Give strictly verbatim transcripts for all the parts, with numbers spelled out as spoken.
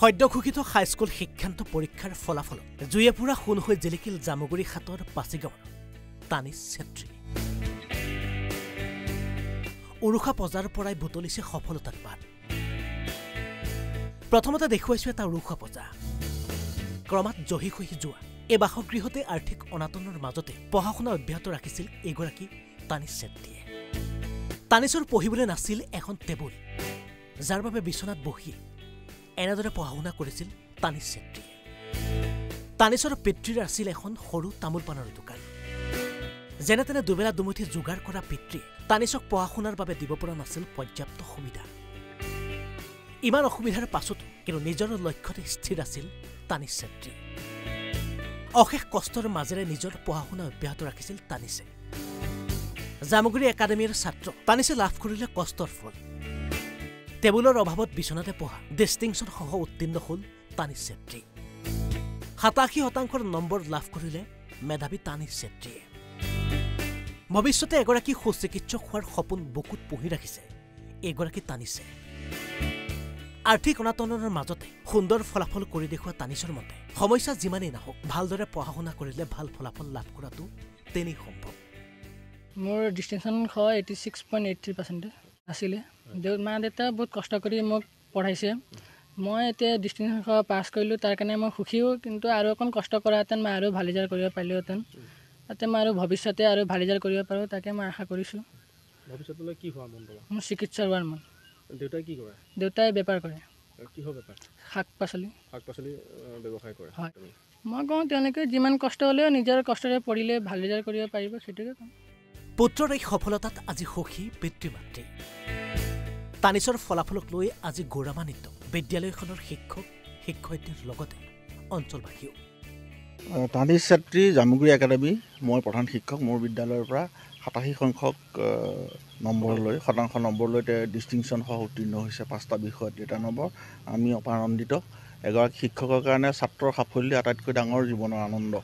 সদ্যঘোষিত high school শিক্ষান্ত পৰীক্ষাৰ ফলাফল জুয়ে পুৰা খুন হৈ জিলিকিল জামুগুৰি হাতৰ পাচিগাঁৱৰ টানিছ চেত্ৰী। উৰুখা পজাৰ পৰাই বুটলিছে সফলতাৰ বাট। প্ৰথমতে দেখুৱাইছো এটা উৰুখা পজা, ক্ৰমাৎ জহি হৈ যোৱা এই বাসগৃহতে আৰ্থিক অনাটনৰ মাজতে পঢ়া শুনা অব্যাহত ৰাখিছিল এগৰাকী টানিছ চেত্ৰীয়ে। টানিছৰ পঢ়িবলৈ নাছিল এখন টেবুল, যাৰ বাবে বিচনাত বহি এনেদৰে পঢ়া শুনা কৰিছিল টানিছ চেত্ৰীয়ে। টানিছৰ পিতৃৰ আছিল এখন সৰু তামোল পাণৰ দোকান। যেনে তেনে দুবেলা দুমুঠি যোগাৰ কৰা পিতৃয়ে টানিছক পঢ়া শুনাৰ বাবে দিব পৰা নাছিল পৰ্যাপ্ত সুবিধা। ইমান অসুবিধাৰ পাছতো কিন্তু নিজৰ লক্ষ্যতে স্থিৰ আছিল টানিছ চেত্ৰী। অশেষ কষ্টৰ মাজেৰে নিজৰ পঢ়া শুনা অব্যাহত ৰাখিছিল টানিছে। জামুগুৰি একাডেমীৰ ছাত্ৰ টানিছে লাভ কৰিলে কষ্টৰ ফল। টেবুলৰ অভাৱত বিচনাতে পঢ়া ডিষ্টিংচনসহ উত্তীৰ্ণ হ'ল টানিছ চেত্ৰী। সাতাশী শতাংশৰ নম্বৰ লাভ কৰিলে মেধাৱী টানিছ চেত্ৰীয়ে। ভৱিষ্যতে এগৰাকী সুচিকিৎসক হোৱাৰ সপোন বুকুত পুহি ৰাখিছে এগৰাকী টানিছে। আৰ্থিক অনাটনৰ মাজতে সুন্দৰ ফলাফল কৰি দেখুৱা টানিছৰ মতে সমস্যা যিমানেই নাহক ভালদৰে পঢ়া শুনা কৰিলে ভাল ফলাফল লাভ কৰাটো তেনে সম্ভৱ। মোৰ ডিষ্টিংচন হয় sixty six point eight three percent আছিলে। মা দেউতা বহুত কষ্ট কৰি মোক পঢ়াইছে। মই এতিয়া ডিষ্টিংচন পাছ কৰিলোঁ, তাৰ কাৰণে মই সুখীও, কিন্তু আৰু অকণ কষ্ট কৰাহেঁতেন মই আৰু ভাল ৰিজাল্ট কৰিব পাৰিলোহেঁতেন। তাতে মই আৰু ভৱিষ্যতে আৰু ভাল ৰিজাল্ট কৰিব পাৰোঁ, তাকে মই আশা কৰিছোঁ। ভৱিষ্যতলৈ কি হোৱা মন? মোৰ চিকিৎসক হোৱাৰ মন। দেউতাই কি কৰে? দেউতাই বেপাৰ কৰে। কিহৰ বেপাৰ? শাক পাচলি। শাক পাচলি ব্যৱসায় কৰে। হয়, মই কওঁ তেওঁলোকে যিমান কষ্ট হ'লেও নিজৰ কষ্টৰে পঢ়িলে ভাল ৰিজাল্ট কৰিব পাৰিব, সেইটোকে কওঁ। পুত্ৰৰ এই সফলতাত আজি সুখী পিতৃ মাতৃ। টানিছৰ ফলাফলক লৈ আজি গৌৰৱান্বিত বিদ্যালয়খনৰ শিক্ষক শিক্ষয়িত্ৰীৰ লগতে অঞ্চলবাসীও। টানিছ চেত্ৰী জামুগুৰি একাডেমী, মই প্ৰধান শিক্ষক। মোৰ বিদ্যালয়ৰ পৰা সাতাশী সংখ্যক নম্বৰলৈ শতাংশ নম্বৰলৈ ডিষ্টিংচনসহ উত্তীৰ্ণ হৈছে পাঁচটা বিষয়ত এটা নম্বৰ। আমি অপানন্দিত। এগৰাকী শিক্ষকৰ কাৰণে ছাত্ৰৰ সাফল্য আটাইতকৈ ডাঙৰ জীৱনৰ আনন্দ।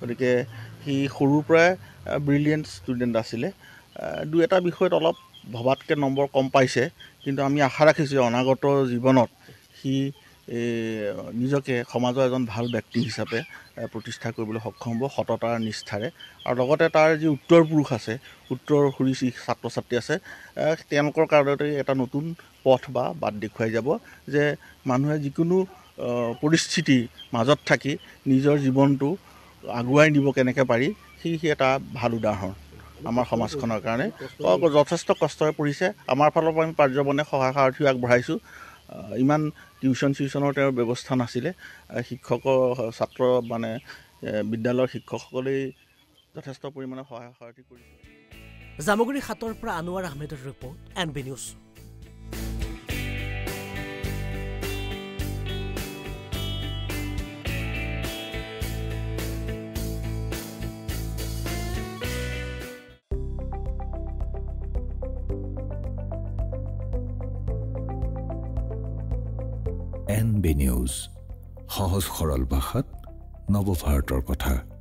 গতিকে সি সৰুৰ পৰাই ব্ৰিলিয়েণ্ট ষ্টুডেণ্ট আছিলে। দুই এটা বিষয়ত অলপ ভবাতকৈ নম্বৰ কম পাইছে, কিন্তু আমি আশা ৰাখিছোঁ যে অনাগত জীৱনত সি নিজকে সমাজৰ এজন ভাল ব্যক্তি হিচাপে প্ৰতিষ্ঠা কৰিবলৈ সক্ষম হ'ব সততাৰ নিষ্ঠাৰে। আৰু লগতে তাৰ যি উত্তৰ পুৰুষ আছে, উত্তৰ সুৰী ছাত্ৰ ছাত্ৰী আছে, তেওঁলোকৰ কাৰণে এটা নতুন পথ বা বাট দেখুৱাই যাব যে মানুহে যিকোনো পৰিস্থিতিৰ মাজত থাকি নিজৰ জীৱনটো আগুৱাই নিব কেনেকৈ পাৰি, সেই সি এটা ভাল উদাহৰণ আমাৰ সমাজখনৰ কাৰণে। যথেষ্ট কষ্টৰে পঢ়িছে। আমাৰ ফালৰ পৰা আমি পাৰ্যবনে সহায় সাৰথিও আগবঢ়াইছোঁ। ইমান টিউশ্যন চিউশ্যনৰ তেওঁৰ ব্যৱস্থা নাছিলে। শিক্ষকৰ ছাত্ৰ মানে বিদ্যালয়ৰ শিক্ষকসকলেই যথেষ্ট পৰিমাণে সহায় সহায়তি কৰিছে। জামুগুৰি হাতৰ পৰা আনোৱাৰ আহমেদৰ report, NB news. N B news, সহজ সৰল ভাষাত নৱভাৰতৰ কথা।